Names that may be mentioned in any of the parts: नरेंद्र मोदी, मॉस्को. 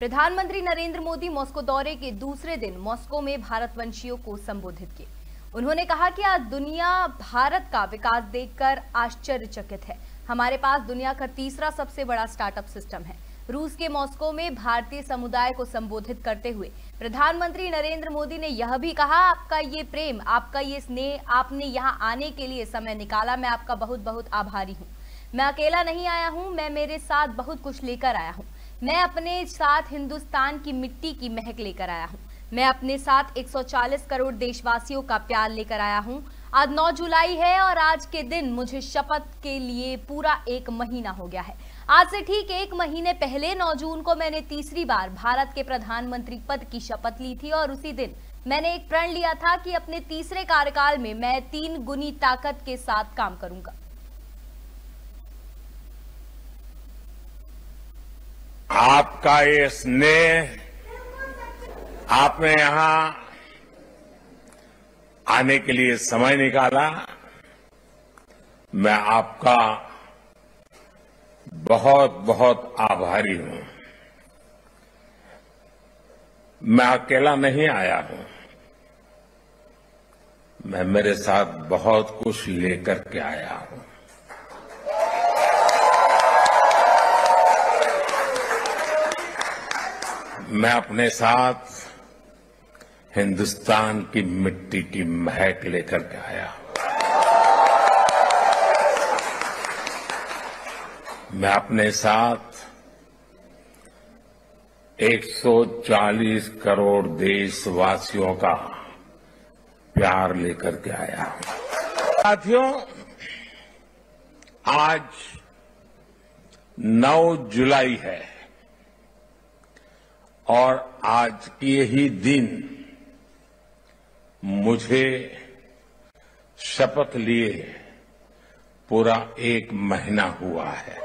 प्रधानमंत्री नरेंद्र मोदी मॉस्को दौरे के दूसरे दिन मॉस्को में भारतवंशियों को संबोधित किए। उन्होंने कहा कि आज दुनिया भारत का विकास देखकर आश्चर्यचकित है। हमारे पास दुनिया का तीसरा सबसे बड़ा स्टार्टअप सिस्टम है। रूस के मॉस्को में भारतीय समुदाय को संबोधित करते हुए प्रधानमंत्री नरेंद्र मोदी ने यह भी कहा, आपका ये प्रेम, आपका ये स्नेह, आपने यहाँ आने के लिए समय निकाला, मैं आपका बहुत बहुत आभारी हूँ। मैं अकेला नहीं आया हूँ, मैं मेरे साथ बहुत कुछ लेकर आया हूँ। मैं अपने साथ हिंदुस्तान की मिट्टी की महक लेकर आया हूँ। मैं अपने साथ 140 करोड़ देशवासियों का प्यार लेकर आया हूँ। आज 9 जुलाई है और आज के दिन मुझे शपथ के लिए पूरा 1 महीना हो गया है। आज से ठीक 1 महीने पहले 9 जून को मैंने तीसरी बार भारत के प्रधानमंत्री पद की शपथ ली थी और उसी दिन मैंने एक प्रण लिया था कि अपने तीसरे कार्यकाल में मैं 3 गुनी ताकत के साथ काम करूंगा। आपका ये स्नेह, आपने यहां आने के लिए समय निकाला, मैं आपका बहुत बहुत आभारी हूं। मैं अकेला नहीं आया हूं, मैं मेरे साथ बहुत कुछ लेकर के आया हूं। मैं अपने साथ हिंदुस्तान की मिट्टी की महक लेकर के आया। मैं अपने साथ 140 करोड़ देशवासियों का प्यार लेकर के आया। साथियों, आज 9 जुलाई है और आज के ही दिन मुझे शपथ लिए पूरा 1 महीना हुआ है।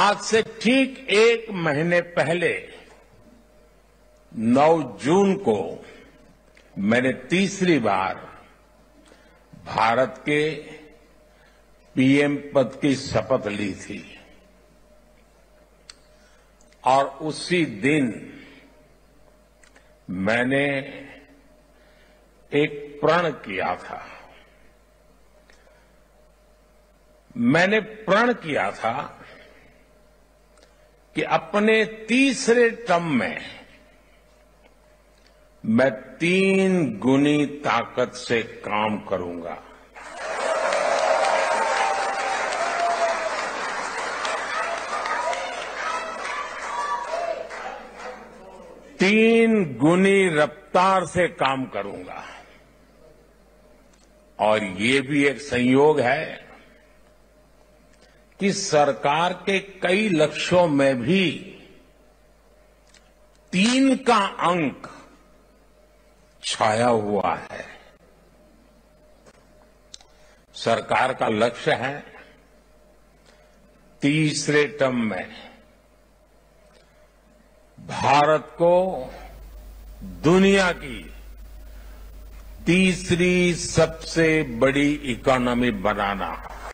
आज से ठीक 1 महीने पहले 9 जून को मैंने तीसरी बार भारत के पीएम पद की शपथ ली थी और उसी दिन मैंने एक प्रण किया था। मैंने प्रण किया था कि अपने तीसरे टर्म में मैं 3 गुनी ताकत से काम करूंगा। तीन गुनी रफ्तार से काम करूंगा और ये भी एक संयोग है कि सरकार के कई लक्ष्यों में भी 3 का अंक छाया हुआ है। सरकार का लक्ष्य है तीसरे टर्म में भारत को दुनिया की तीसरी सबसे बड़ी इकोनॉमी बनाना।